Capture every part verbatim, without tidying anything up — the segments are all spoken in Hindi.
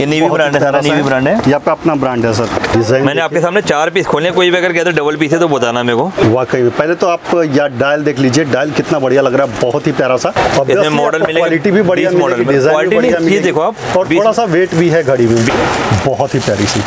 ये नेवी ब्रांड है सारा, नेवी ब्रांड है ये आपका अपना ब्रांड है सर। डिजाइन मैंने आपके सामने चार पीस खोले, कोई भी अगर कहते डबल पीस है तो बताना मेरे को। वाकई में पहले तो आप या डायल देख लीजिए, डायल कितना बढ़िया लग रहा है, बहुत ही प्यारा सा। इसमें मॉडल मिलेगा, क्वालिटी भी बढ़िया, मॉडल क्वालिटी देखो आप, और थोड़ा सा वेट भी है घड़ी में, बहुत ही प्यारी सी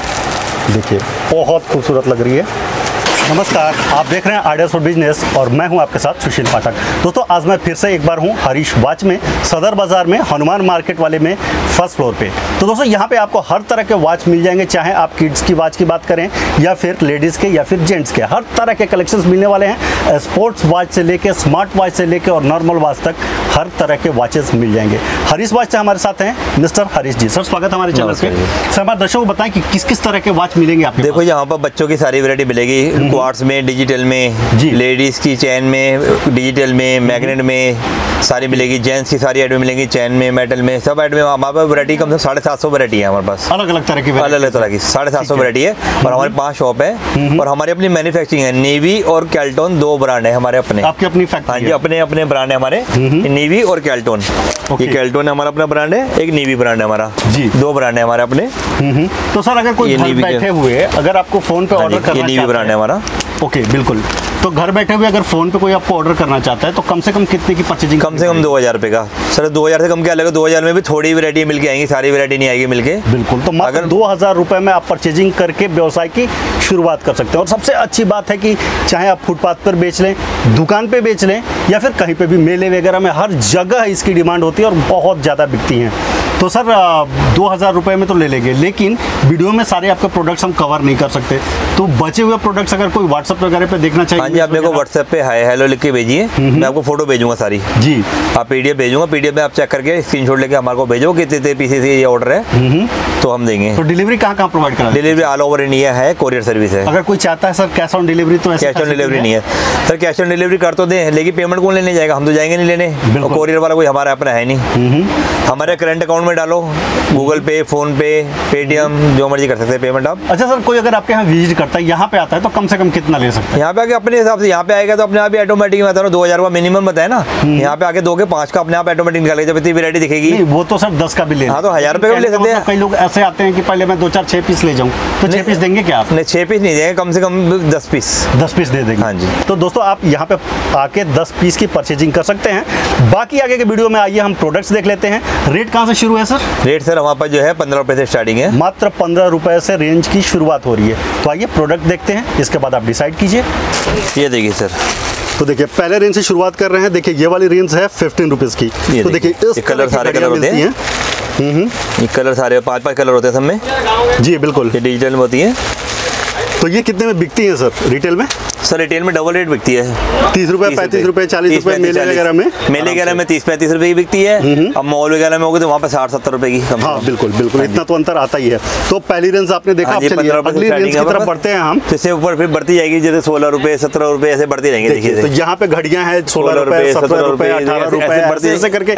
देखिए, बहुत खूबसूरत लग रही है। नमस्कार, आप देख रहे हैं आइडियाज फॉर बिजनेस और मैं हूं आपके साथ सुशील पाठक। दोस्तों आज मैं फिर से एक बार हूं हरीश वाच में, सदर बाजार में, हनुमान मार्केट वाले में, फर्स्ट फ्लोर पे। तो दोस्तों यहां पे आपको हर तरह के वॉच मिल जाएंगे, चाहे आप किड्स की वॉच की बात करें या फिर लेडीज़ के या फिर जेंट्स के, हर तरह के कलेक्शंस मिलने वाले हैं। स्पोर्ट्स वॉच से लेकर, स्मार्ट वॉच से लेकर और नॉर्मल वॉच तक हर तरह के वॉचेस मिल जाएंगे। हरीश वाच से हमारे साथ हैं मिस्टर हरीश जी। सर स्वागत हमारे चैनल पे। सर हमारे दर्शकों को बताएं कि किस किस तरह के वॉच मिलेंगे आपको। देखो यहाँ पर बच्चों की सारी वैरायटी मिलेगी, क्वार्ट्स में, डिजिटल में, लेडीज़ की चैन में, डिजिटल में, मैग्नेट में सारी मिलेगी, जेंट्स की सारी आइटम मिलेंगी, चैन में, मेटल में, सब आइटम में। हमारे पास वैरायटी कम से कम साढ़े सात सौ वैरायटी है हमारे पास, अलग अलग तरह की, अलग अलग तरह की साढ़े सात सौ वैरायटी है। और हमारे पाँच शॉप है और हमारी अपनी मैन्युफैक्चरिंग है। नेवी और कैल्टन दो ब्रांड है हमारे अपने, आपकी अपनी फैक्ट्री? हाँ जी, अपने अपने ब्रांड है हमारे, नेवी और कैल्टन। ये कैल्टन हमारा अपना ब्रांड है, एक नेवी ब्रांड है हमारा जी, दो ब्रांड है हमारे अपने। तो सर अगर कोई बैठे हुए अगर आपको फोन पे ऑर्डर करना है, नेवी ब्रांड है हमारा। ओके okay, बिल्कुल। तो घर बैठे हुए अगर फोन पे कोई आपको ऑर्डर करना चाहता है तो कम से कम कितने की परचेजिंग? कम से कम दो हज़ार रुपये का सर, दो हज़ार से कम क्या लगेगा? दो हज़ार में भी थोड़ी वैरायटी मिलके आएंगी, सारी वैरायटी नहीं आएगी मिलके। बिल्कुल, तो अगर दो हज़ार रुपये में आप परचेजिंग करके व्यवसाय की शुरुआत कर सकते हैं। और सबसे अच्छी बात है कि चाहे आप फुटपाथ पर बेच लें, दुकान पर बेच लें या फिर कहीं पर भी मेले वगैरह में, हर जगह इसकी डिमांड होती है और बहुत ज़्यादा बिकती हैं। तो सर दो हज़ार रुपये में तो ले लेंगे, लेकिन वीडियो में सारे आपके प्रोडक्ट्स हम कवर नहीं कर सकते, तो बचे हुए प्रोडक्ट्स अगर कोई व्हाट्सएप वगैरह पे देखना चाहिए? हाँ जी, आप मेरे को व्हाट्सएप पे हाय हेलो लिख के भेजिए, मैं आपको फोटो भेजूंगा सारी जी, आप पीडीएफ भेजूंगा, पीडीएफ में आप चेक करके स्क्रीनशॉट लेके हमारे को भेजो कितने पीसी से ये ऑर्डर है तो हम देंगे। तो डिलीवरी कहाँ कहाँ प्रोवाइड करा? डिलीवरी ऑल ओवर इंडिया है, कोरियर सर्विस है। अगर कोई चाहता है सर कैश ऑन डिलीवरी तो? कैश ऑन डिलीवरी नहीं है सर, कैश ऑन डिलीवरी कर तो दें लेकिन पेमेंट कौन लेने जाएगा? हम तो जाएंगे नहीं लेने, कोरियर वाला कोई हमारा अपना है नहीं। हमारे करंट अकाउंट में डालो, गूगल पे, फोन पे, पेटीएम, जो मर्जी कर सकते हैं पेमेंट आप। अच्छा सर कोई अगर आपके यहाँ विजिट करता है, यहाँ पे आता है तो कम से कम कितना ले सकते हैं? यहाँ पे आके अपने हिसाब से, यहाँ पे आएगा तो अपने आप ही ऑटोमेटिक में बता रहा हूँ दो हज़ार का मिनिमम बताया ना, यहाँ पे आके दो के पाँच का अपने आप ऑटोमेटिक निकालेगा, जब इतनी वैरायटी दिखेगी। वो तो सर दस का भी ले, हाँ तो हज़ार रुपये का ले सकते हैं। कई लोग ऐसे आते हैं कि पहले मैं दो चार छः पीस ले जाऊँ, तो छः पीस देंगे क्या आप? नहीं छः पीस नहीं देंगे, कम से कम दस पीस, दस पीस दे देंगे। हाँ जी, तो दोस्तों आप यहाँ पे आके दस पीस की परचेजिंग कर सकते हैं। बाकी आगे के वीडियो में आइए हम प्रोडक्ट्स देख लेते हैं। रेट कहाँ से शुरू है सर? रेट सर हमारे पास जो है पंद्रह रुपये से स्टार्टिंग है, मात्र पंद्रह रुपये से रेंज की शुरुआत हो रही है। तो आइए प्रोडक्ट देखते हैं, इसके बाद आप डिसाइड कीजिए। ये देखिए सर, तो देखिए पहले रेंज से शुरुआत कर रहे हैं, देखिए ये वाली रेंज है फिफ्टीन रुपीज़ की। तो देखिए इस कलर सारे कलर होते हैं, ये कलर सारे पांच पांच कलर होते हैं सब में जी, बिल्कुल। ये डिजिटल में होती है। तो ये कितने में बिकती है सर रिटेल में? सर रिटेल में डबल रेट बिकती है, तीस रुपए, पैंतीस रुपए, चालीस रुपए, मेले वगैरह में, मेले वगैरह में तीस पैंतीस रुपए की बिकती है। अब मॉल वगैरह में होगी तो वहाँ पे साठ सत्तर रुपए की। हाँ बिल्कुल बिल्कुल, इतना तो अंतर आता ही है। तो पहली रेंज आपने देखा, अगली रेंज की तरफ बढ़ते हैं हम, इससे ऊपर फिर बढ़ती जाएगी, जैसे सोलह रुपए, सत्रह रुपए, ऐसे बढ़ते जाएंगे। तो यहाँ पे घड़ियाँ हैं सोलह रुपए, सत्रह रुपए, अठारह रुपए, ऐसे करके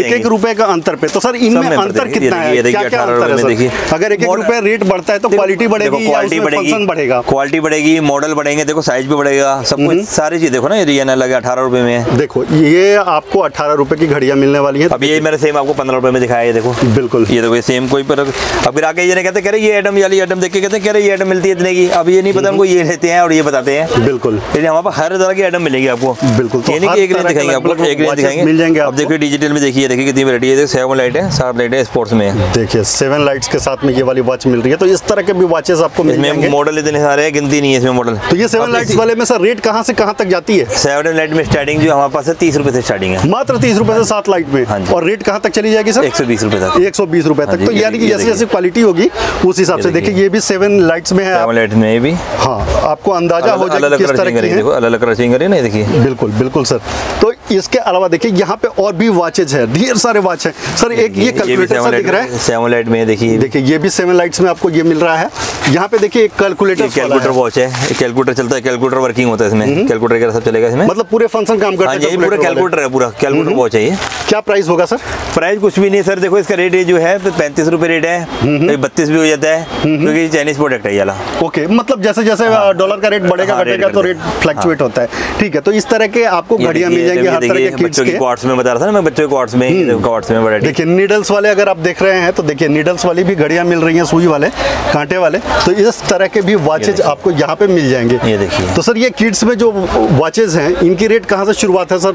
एक एक रुपए का अंतर पे। तो सर इनमें अंतर कितना है, क्या क्या अंतर है? देखिए अगर एक एक रुपए रेट बढ़ता है तो क्वालिटी बढ़ेगी, क्वालिटी बढ़ेगी, क्वालिटी बढ़ेगी, मॉडल बढ़ेंगे, देखो साइज भी बढ़ेगा, सब कुछ सारी चीज देखो ना। ये रियन अलग है अठारह रुपए में, देखो ये आपको अठारह रुपए की घड़ियां मिलने वाली है। अब ये मेरे सेम आपको पंद्रह रुपए में दिखाया है, देखो बिल्कुल ये देखो ये सेम कोई पर। अब फिर आगे ये नहीं कहते कह रहे ये आइटम वाली आइटम देख के कहते कह रहे ये आइटम मिलती है इतने की, अब ये नहीं पता हमको, ये लेते हैं और ये बताते हैं। बिल्कुल हमारे पास हर तरह की आइटम मिलेगी आपको, बिल्कुल एक रेंज दिखाएंगे आपको, एक रेंज दिखाएंगे मिल जाएंगे। अब देखिए डिजिटल में देखिए, देखिए कितनी वैरायटी है, सेवन लाइट है, सात लाइट है, स्पोर्ट्स में देखिए सेवन लाइट्स के साथ में ये वाली वॉच मिल रही है। तो इस तरह के भी वॉचेस आपको मिलेंगे, मॉडल इतने सारे हैं, गिनती नहीं है इसमें मॉडल। तो ये सेवन लाइट्स वाले में सर रेट कहाँ से कहाँ तक जाती है? सेवन लाइट में स्टार्टिंग जो हमारे पास है तीस रुपए से स्टार्टिंग है, मात्र तीस रुपए से सात लाइट में। और रेट कहाँ तक चली जाएगी सर? एक सौ बीस रुपए तक, एक सौ बीस रुपए तक। तो यानी कि जैसे जैसे क्वालिटी होगी उस हिसाब से, देखिए ये भी सेवन लाइट्स में है, सेवन लाइट में भी। हाँ आपको अंदाजा हो जाएगा किस तरह की है, अलग अलग रचिंग करें नहीं देखिए। बिल्कुल बिल्कुल सर। तो इसके अलावा देखिए यहाँ पे और भी वॉचेज है, ढेर सारे वॉच है सर। एक ये कैलकुलेटर दिख रहा है सेवन लाइट में, देखिए देखिए ये भी सेवन लाइट्स में आपको ये मिल रहा है। यहाँ पे देखिए एक कैलकुलेटर, कैलकुलेटर वॉच है, कैलकुलेटर चलता है, कैलकुलेटर वर्किंग होता है इसमें, कैलकुलेटर वगैरह सब चलेगा इसमें, मतलब पूरे फंक्शन काम करता है। पूरा कैलकुलेटर है, पूरा कैलकुलेटर वॉच है। क्या प्राइस होगा सर? प्राइस कुछ भी नहीं सर, देखो इसका रेट जो है पैंतीस रुपए रेट है, बत्तीस भी हो जाता है क्योंकि चाइनीज प्रोडक्ट है ये वाला। ओके, मतलब जैसे जैसे डॉलर का रेट बढ़ेगा घटेगा तो रेट फ्लक्चुएट होता है। ठीक है, तो इस तरह के आपको घड़ियां मिल जाएंगी हर तरह के किड्स के। क्वार्ट्स में बता रहा था ना मैं, बच्चों के क्वार्ट्स में क्वार्ट्स में बड़ा देखिए नीडल्स वाले, अगर आप देख रहे हैं तो देखिए नीडल्स वाली भी घड़ियां मिल रही हैं, सुई वाले कांटे वाले, तो इस तरह के भी वॉचेज आपको यहाँ पे मिल जाएंगे। ये देखिए, तो सर ये किड्स में जो वॉचेज हैं इनकी रेट कहाँ से शुरुआत है सर?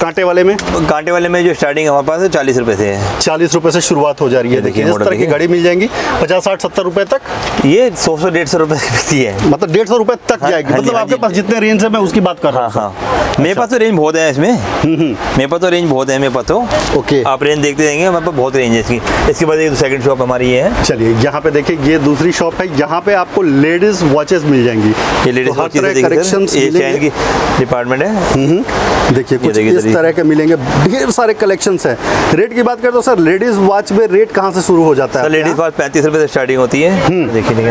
कांटे वाले में, कांटे वाले में जो स्टार्टिंग हमारे पास है चालीस रुपए से है, चालीस रुपए से शुरुआत हो जा रही है। देखिए इस तरह की घड़ी मिल जाएंगी पचास साठ सत्तर रुपए तक, ये सौ सौ डेढ़ सौ रुपए है, मतलब डेढ़ सौ रुपए तक जाएगी। मतलब आपके पास जितने रेंज है मैं उसकी बात कर रहा हूँ। मेरे पास तो रेंज बहुत है इसमें, मेरे पास तो रेंज बहुत है मेरे पास तो। ओके, आप रेंज देखते रहेंगे, हमारे पास बहुत रेंज है इसकी। इसके बाद ये सेकंड शॉप हमारी ये है। चलिए यहाँ पे देखिए ये दूसरी शॉप है, यहाँ पे आपको लेडीज वॉचेस मिल जाएंगी। ये लेडीज वॉचेस कलेक्शंस मिलेंगे, डिपार्टमेंट है। देखिए कुछ इस तरह के मिलेंगे, ढेर सारे कलेक्शंस है। रेट की बात करें तो सर लेडीज वॉच में रेट कहाँ से शुरू हो जाता है? लेडीज वॉच पैंतीस रुपए से स्टार्टिंग होती है। देखिए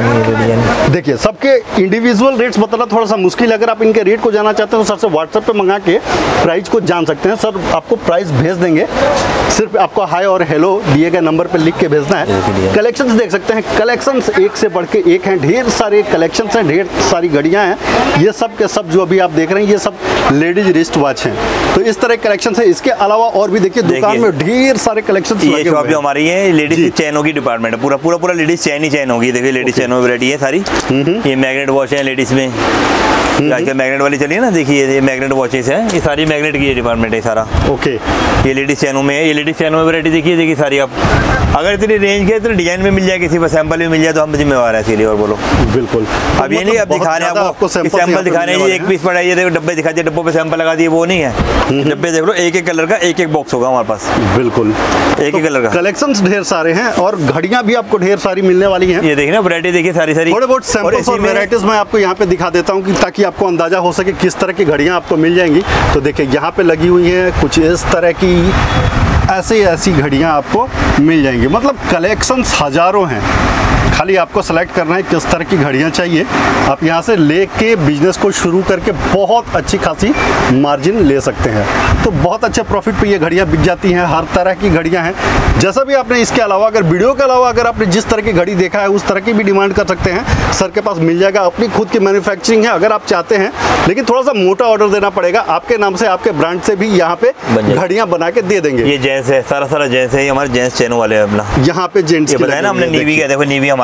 देखिए सबके इंडिविजुअल रेट्स बताना थोड़ा सा मुश्किल है, अगर आप इनके रेट को जानना चाहते हो तो सर से व्हाट्सएप पे मंगा के प्राइस को जान सकते हैं। सर आपको प्राइस भेज देंगे, सिर्फ आपको हाय और हेलो दिए गए नंबर पर लिख के भेजना है। कलेक्शंस देख सकते हैं, कलेक्शंस एक से बढ़ के एक हैं, ढेर सारे कलेक्शंस हैं, ढेर सारी घड़ियां हैं। ये सब के सब जो अभी आप देख रहे हैं ये सब लेडीज रिस्ट वॉच हैं। तो इस तरह कलेक्शंस हैं, इसके अलावा और भी देखिए दुकान में ढेर सारे कलेक्शंस लगे हुए हैं। हमारी है लेडीज चैनों की डिपार्टमेंट है, पूरा पूरा पूरा लेडीज चैन ही चैन होगी। देखिए लेडीज चैनों की वैरायटी है सारी। ये मैग्नेट वॉच है लेडीज में, आजकल मैग्नेट वाली चली है ना, देखिए ये मैग्नेट वॉचेस हैं, ये सारी मैग्नेट की डिपार्टमेंट है सारा। ओके, ये लेडीज चैनों में है, ये लेडीज चैनों में वैरायटी देखिए देखिए सारी। आप अगर इतनी रेंज के इतने डिजाइन में मिल जाए, किसी पर सैंपल में मिल जाए तो हम जिम्मेवार है इसीलिए। और बोलो बिल्कुल, अब ये नहीं अब दिखा रहे हैं आपको सैंपल दिखा रहे हैं, एक पीस पड़ा है, ये देखो डब्बे दिखा दिए, डब्बों पर सैंपल लगा दिए, वो नहीं है। डब्बे देख लो, एक एक कलर का एक एक बॉक्स होगा हमारे पास, बिल्कुल एक एक कलर का। कलेक्शन ढेर सारे हैं और घड़ियां भी आपको ढेर सारी मिलने वाली है। ये देखिए वैरायटी देखिए सारी सारी, थोड़े बहुत सैंपल्स और वैरायटीज मैं आपको यहाँ पे दिखा देता हूँ ताकि आपको अंदाजा हो सके किस तरह की घड़ियां आपको मिल जाएंगी। तो देखिए यहाँ पे लगी हुई है कुछ इस तरह की, ऐसे ऐसी घड़ियां आपको मिल जाएंगी, मतलब कलेक्शंस हजारों हैं, खाली आपको सेलेक्ट करना है किस तरह की घड़ियां चाहिए। आप यहाँ से ले के बिजनेस को शुरू करके बहुत अच्छी खासी मार्जिन ले सकते हैं। तो बहुत अच्छे प्रॉफिट पे ये घड़ियां बिक जाती हैं, हर तरह की घड़ियां हैं। जैसा भी आपने इसके अलावा अगर वीडियो के अलावा अगर आपने जिस तरह की घड़ी देखा है उस तरह की भी डिमांड कर सकते हैं, सर के पास मिल जाएगा। अपनी खुद की मैन्युफैक्चरिंग है अगर आप चाहते हैं, लेकिन थोड़ा सा मोटा ऑर्डर देना पड़ेगा, आपके नाम से आपके ब्रांड से भी यहाँ पे घड़ियाँ बना के दे देंगे। ये जेंट्स है, सारा सारा जेंट्स है, हमारे जेंट्स चैनल वाले हैं अपना, यहाँ पे जेंट्स है ना, हमने नेवी का देखो, नेवी हमारा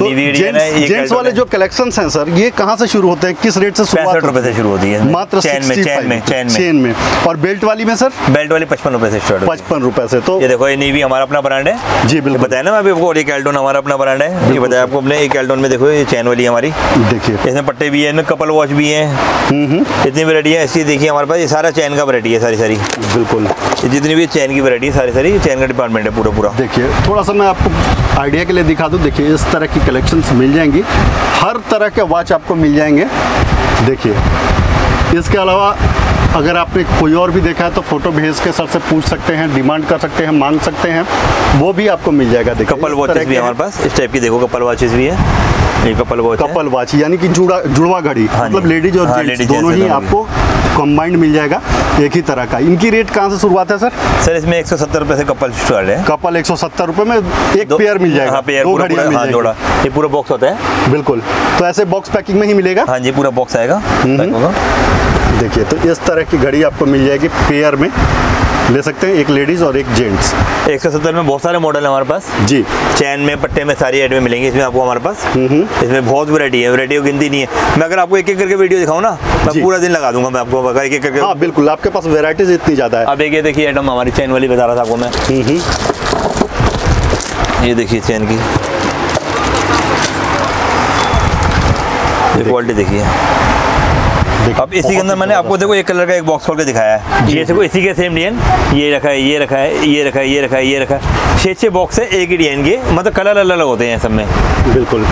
नेवी के डिजाइन है। जेंट्स वाले जो कलेक्शंस हैं सर ये कहाँ से शुरू होते हैं, किस रेट से शुरुआत होती है? पैंसठ रुपए से शुरू होती है मात्र, चैन में चैन में चैन में। और बेल्ट वाली में सर, बेल्ट वाली पचपन रुपए से स्टार्ट, पचपन रुपए से। तो ये देखो ये नेवी हमारा अपना ब्रांड है जी, बिल्कुल बताया ना अभी आपको, और ये कैल्टन हमारा अपना ब्रांड है, ये बताया आपको हमने। ये कैल्टन में देखो ये चैन वाली हमारी, देखिए इसमें पट्टे भी है, इनमें कपल वॉच भी है, इतनी वैरायटी है। ऐसी देखिए हमारे पास ये सारा चैन का वैरायटी है सारी सारी, बिल्कुल जितनी भी चैन की वैरायटी है सारी सारी चैन का डिपार्टमेंट है पूरा पूरा। देखिए थोड़ा सा मैं आपको आइडिया के लिए दिखा दूं, देखिए इस तरह की कलेक्शंस मिल जाएंगी, हर तरह के वॉच आपको मिल जाएंगे। देखिए इसके अलावा अगर आपने कोई और भी देखा है तो फोटो भेज के सर से पूछ सकते हैं, डिमांड कर सकते हैं, मांग सकते हैं, वो भी आपको मिल जाएगा। देखिए कपल वॉचेस भी हमारे पास इस टाइप की, देखो कपल वॉचेस भी है, ये कपल वॉच कपल वॉच यानी कि जुड़ा जुड़वा घड़ी, मतलब लेडीज और जेंट्स दोनों ही आपको कंबाइंड मिल जाएगा एक ही तरह का। इनकी रेट कहाँ से शुरुआत है सर? सर इसमें एक सौ सत्तर रुपए से कपल स्टार्ट है, कपल एक सौ सत्तर रुपए में एक पेयर मिल जाएगा, पेयर दो घड़ियां मिल जाएगी, जोड़ा ये पूरा बॉक्स होता है, बिल्कुल। तो ऐसे बॉक्स पैकिंग में ही मिलेगा, हाँ जी पूरा बॉक्स आएगा। देखिए तो इस तरह की घड़ी आपको मिल जाएगी, पेयर में ले सकते हैं, एक लेडीज और एक जेंट्स। एक सौ सत्तर में बहुत सारे मॉडल है हमारे पास जी, चैन में पट्टे में सारी आइटमें मिलेंगी इसमें आपको हमारे पास। इसमें बहुत वैरायटी है, वैरायटी की गिनती नहीं है। मैं अगर आपको एक एक करके वीडियो दिखाऊं ना मैं पूरा दिन लगा दूंगा मैं आपको, अगर एक एक करके। हाँ बिल्कुल, आपके पास वैरायटीज इतनी ज्यादा है। अब एक ये देखिए आइटम हमारी चैन वाली बता रहा था आपको मैं, ये देखिए चैन की क्वालिटी देखिए। अब इसी के अंदर मैंने आपको देखो एक कलर का एक बॉक्स खोल के दिखाया है, ये देखो इसी के सेम डिजाइन, ये रखा है ये रखा है ये रखा है ये रखा है ये रखा है, छः छः बॉक्स है एक ही डिजाइन के, मतलब कलर अलग होते हैं सब में, बिल्कुल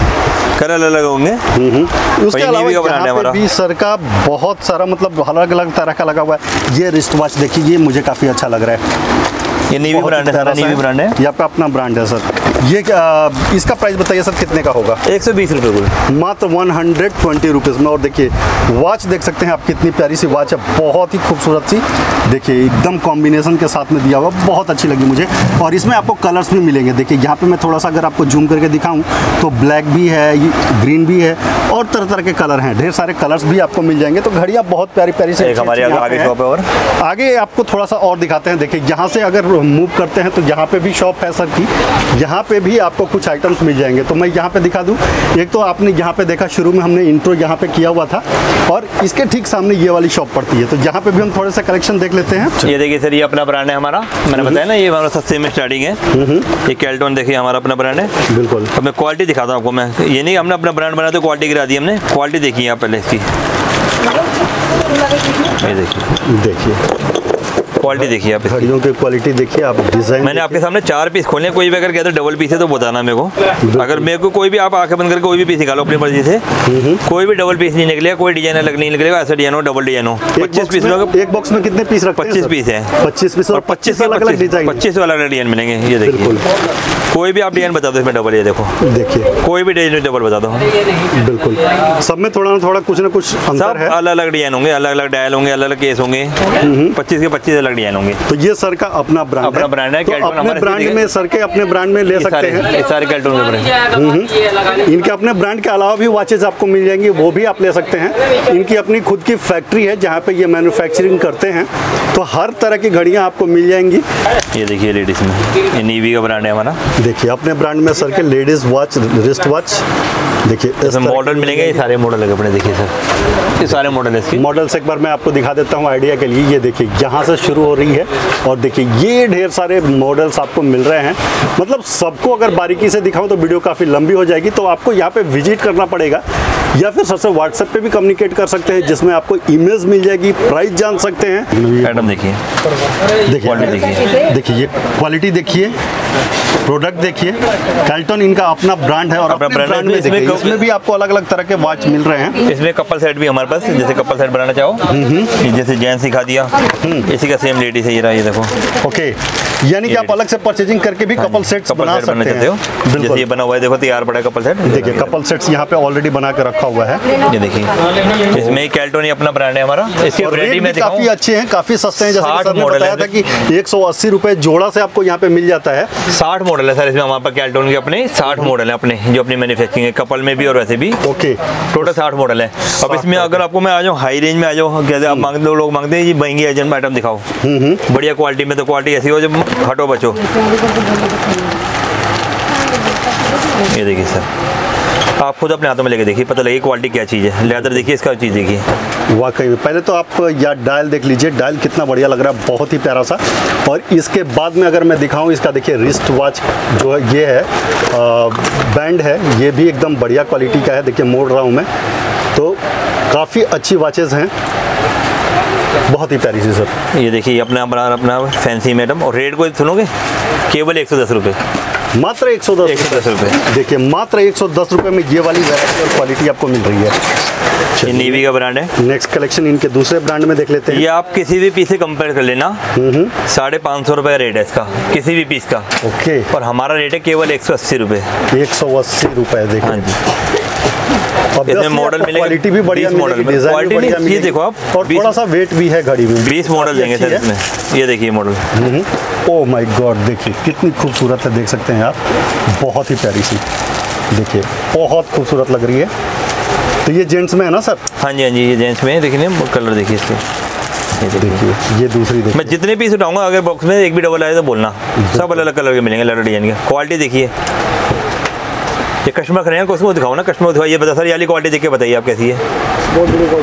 कलर अलग होंगे। उसके अलावा यहाँ पे भी सर का बहुत सारा मतलब अलग अलग तरह का लगा हुआ है। ये रिस्ट वॉच देखिए, ये मुझे काफ़ी अच्छा लग रहा है, ये नेवी ब्रांड है, सारा नेवी ब्रांड है, ये आपका अपना ब्रांड है सर। ये क्या, इसका प्राइस बताइए सर कितने का होगा? एक सौ बीस रुपये, मात्र वन हंड्रेड ट्वेंटी रुपीज़ में। और देखिए वॉच देख सकते हैं आप, कितनी प्यारी सी वॉच है, बहुत ही खूबसूरत सी, देखिए एकदम कॉम्बिनेशन के साथ में दिया हुआ, बहुत अच्छी लगी मुझे। और इसमें आपको कलर्स भी मिलेंगे, देखिए यहाँ पे मैं थोड़ा सा अगर आपको जूम करके दिखाऊँ तो ब्लैक भी है, ग्रीन भी है, और तरह तरह के कलर हैं, ढेर सारे कलर्स भी आपको मिल जाएंगे। तो घड़ियाँ बहुत प्यारी प्यारी से हमारे आगे शॉप है, और आगे आपको थोड़ा सा और दिखाते हैं। देखिए यहाँ से अगर मूव करते हैं तो यहाँ पे भी शॉप है सर की, यहाँ पे भी आपको कुछ आइटम्स मिल जाएंगे। तो मैं यहाँ पे दिखा दूँ, एक तो आपने यहाँ पे देखा शुरू में हमने इंट्रो यहाँ पे किया हुआ था, और इसके ठीक सामने ये वाली शॉप पड़ती है, तो यहाँ पे भी हम थोड़ा सा कलेक्शन देख लेते हैं। ये देखिए सर, ये अपना ब्रांड है हमारा, मैंने बताया ना ये हमारा सस्ते में स्टार्टिंग है, ये केल्टन देखिए हमारा अपना ब्रांड है। बिल्कुल, अब मैं क्वालिटी दिखाता हूँ आपको, मैं ये नहीं हमने अपना ब्रांड बनाया तो क्वालिटी गिरा दी हमने, क्वालिटी देखी आप पहले इसकी, देखिए देखिए क्वालिटी देखिए आप, घड़ियों की क्वालिटी देखिए आप, डिजाइन मैंने आपके सामने चार पीस खोले, कोई भी अगर कहते डबल पीस है तो बताना मेरे को, अगर मेरे को कोई भी आप आंखें बंद करके कोई भी पीस निकालो अपनी मर्जी से, कोई भी डबल पीस नहीं निकलेगा, कोई डिजाइन अलग नहीं निकलेगा, ऐसा डिजाइन हो डबल डिजाइन हो। पच्चीस पीस लोग, एक बॉक्स में कितने पीस रखते हैं? पच्चीस पीस है, पच्चीस पीस, और पच्चीस पच्चीस अलग अलग डिजाइन मिलेंगे। ये देखिए कोई भी आप डिजाइन बता दो इसमें डबल, ये देखो देखिए कोई भी डिजाइन डबल बता दो, बिल्कुल सब में थोड़ा ना थोड़ा कुछ ना कुछ अंतर है, अलग अलग डिजाइन होंगे, अलग अलग डायल होंगे, अलग अलग केस होंगे, पच्चीस के पच्चीस अलग डिजाइन होंगे। तो ये सर का अपना ब्रांड, अपना ब्रांड है, अपने ब्रांड में सर के अपने ब्रांड में ले सकते हैं सारे कैल्टन ब्रांड। इनके अपने ब्रांड के अलावा भी वॉचेज आपको मिल जाएंगी, वो भी आप ले सकते हैं। इनकी अपनी खुद की फैक्ट्री है जहाँ पे ये मैन्युफैक्चरिंग करते हैं, तो हर तरह की घड़ियाँ आपको मिल जाएंगी। ये देखिए लेडीज में नेवी का ब्रांड है हमारा, देखिए अपने ब्रांड में सर के लेडीज वॉच, रिस्ट वॉच, देखिए मॉडल मिलेंगे, ये सारे मॉडल लगे अपने, देखिए सर ये सारे मॉडल है। मॉडल्स एक बार मैं आपको दिखा देता हूँ आइडिया के लिए, ये देखिए यहाँ से शुरू हो रही है, और देखिए ये ढेर सारे मॉडल्स आपको मिल रहे हैं। मतलब सबको अगर बारीकी से दिखाऊँ तो वीडियो काफ़ी लंबी हो जाएगी, तो आपको यहाँ पर विजिट करना पड़ेगा, या फिर सबसे व्हाट्सएप पे भी कम्युनिकेट कर सकते हैं, जिसमें आपको इमेज मिल जाएगी, प्राइस जान सकते हैं। मैडम देखिए देखिए देखिए ये क्वालिटी देखिए, प्रोडक्ट देखिए, कैल्टन इनका अपना ब्रांड है, और अपना ब्रांड में इसमें, इसमें भी आपको अलग अलग तरह के वॉच मिल रहे हैं। इसमें कपल सेट भी हमारे पास, जैसे कपल सेट बनाना चाहो, जैसे जेंट्स दिखा दिया, इसी का सेम लेडीज है, ये रहा ये देखो। ओके, यानी कि आप अलग से परचेजिंग करके भी कपल सेट्स बना सकते हो। बिल्कुल, ये बना हुआ है देखो, तैयार पड़ा कपल सेट, देखिए कपल सेट्स यहाँ पे ऑलरेडी बना के रखा हुआ है। ये देखिए इसमें कैल्टन ही अपना ब्रांड है हमारा, इसके रेट में काफी अच्छे हैं, काफी सस्ते हैं, जैसे सर ने बताया था कि एक सौ अस्सी रुपए जोड़ा से आपको यहाँ पे मिल जाता है। साठ मॉडल है सर इसमें हमारे पास कैल्टन के, अपने साठ मॉडल है अपने जो अपनी मैन्युफैक्चरिंग है, कपल में भी और वैसे भी। ओके, टोटल साठ मॉडल है। अब इसमें अगर आपको मैं आ जाऊँ हाई रेंज में आ जाऊँ, जैसे आप मांगते हो, लोग मांगते हैं ये महंगी एजेंट आइटम दिखाओ बढ़िया क्वालिटी में, तो क्वालिटी ऐसी हो जब हटो बचो। ये देखिए सर, आप खुद अपने हाथों में लेके देखिए, पता लगे क्वालिटी क्या चीज़ है, लेदर देखिए इसका चीज़ देखिए, वाकई में पहले तो आप या डायल देख लीजिए, डायल कितना बढ़िया लग रहा है, बहुत ही प्यारा सा। और इसके बाद में अगर मैं दिखाऊं इसका, देखिए रिस्ट वॉच जो है ये है, आ, बैंड है, ये भी एकदम बढ़िया क्वालिटी का है, देखिए मोड़ रहा हूँ मैं, तो काफ़ी अच्छी वॉचेज़ हैं, बहुत ही प्यारी सी सर। ये देखिए अपना ब्रांड अपना फैंसी मैडम, और रेट को सुनोगे केवल एक सौ दस रुपये, मात्र एक सौ दस एक सौ दस रुपये, देखिए मात्र एक सौ दस रुपये में ये वाली वैरायटी और क्वालिटी आपको मिल रही है। ये नेवी का ब्रांड है। नेक्स्ट कलेक्शन इनके दूसरे ब्रांड में देख लेते हैं। ये आप किसी भी पीस से कंपेयर कर लेना, साढ़े पाँच सौ रुपये रेट है इसका किसी भी पीस का। ओके, और हमारा रेट है केवल एक सौ अस्सी रुपये, एक सौ अस्सी रुपये। देखिए इसमें मॉडल मिलेगा, क्वालिटी भी बढ़िया मिलेगी, क्वालिटी भी, ये देखो आप, और थोड़ा सा वेट भी है घड़ी में। बीस मॉडल देंगे सर इसमें, ये देखिए मॉडल, ओ माय गॉड, देखिए कितनी खूबसूरत है, देख सकते हैं आप, बहुत ही प्यारी सी, देखिए बहुत खूबसूरत लग रही है। तो ये जेंट्स में है ना सर? हाँ जी हाँ जी, ये जेंट्स में है, देखिए कलर देखिए इसके, देखिए ये दूसरी देखिए। मैं जितने पीस उठाऊंगा अगर बॉक्स में एक भी डबल आए तो बोलना, सब अलग अलग कलर के मिलेंगे, अलग डिजाइन के। क्वालिटी देखिए, ये कस्टमर खड़े हैं, उसको दिखाओ ना, कस्टमर दिखाओ, ये बता सर ये वाली क्वालिटी देख के बताइए आप कैसी है,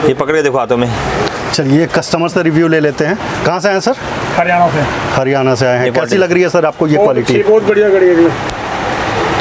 ये पकड़ के देखो हाथों में। चलिए कस्टमर से रिव्यू ले लेते हैं। कहाँ से आए सर? हरियाणा से। हरियाणा से आए हैं, कैसी लग रही है सर आपको ये क्वालिटी? बहुत बढ़िया घड़ी है,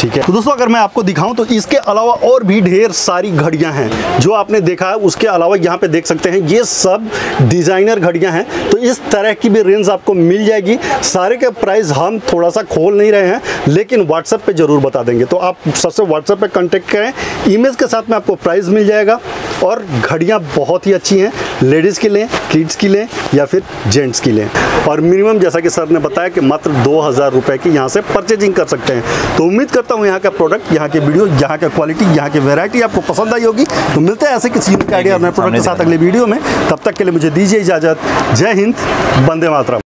ठीक है। तो दोस्तों अगर मैं आपको दिखाऊं तो इसके अलावा और भी ढेर सारी घड़ियां हैं जो आपने देखा है, उसके अलावा यहाँ पे देख सकते हैं ये सब डिज़ाइनर घड़ियां हैं, तो इस तरह की भी रेंज आपको मिल जाएगी। सारे के प्राइस हम थोड़ा सा खोल नहीं रहे हैं, लेकिन व्हाट्सएप पे ज़रूर बता देंगे, तो आप सबसे व्हाट्सएप पे कॉन्टेक्ट करें, ईमेज के साथ में आपको प्राइस मिल जाएगा। और घड़ियाँ बहुत ही अच्छी हैं, लेडीज़ की लें, किड्स की लें या फिर जेंट्स की लें। और मिनिमम जैसा कि सर ने बताया कि मात्र दो हज़ार रुपये की यहाँ से परचेजिंग कर सकते हैं। तो उम्मीद करता हूँ यहाँ का प्रोडक्ट, यहाँ के वीडियो, यहाँ का क्वालिटी, यहाँ की वैरायटी आपको पसंद आई होगी। तो मिलते हैं ऐसे किसी यूनिक आइडिया और नए प्रोडक्ट के साथ अगले वीडियो में। तब तक के लिए मुझे दीजिए इजाज़त। जय हिंद, वंदे मातरम।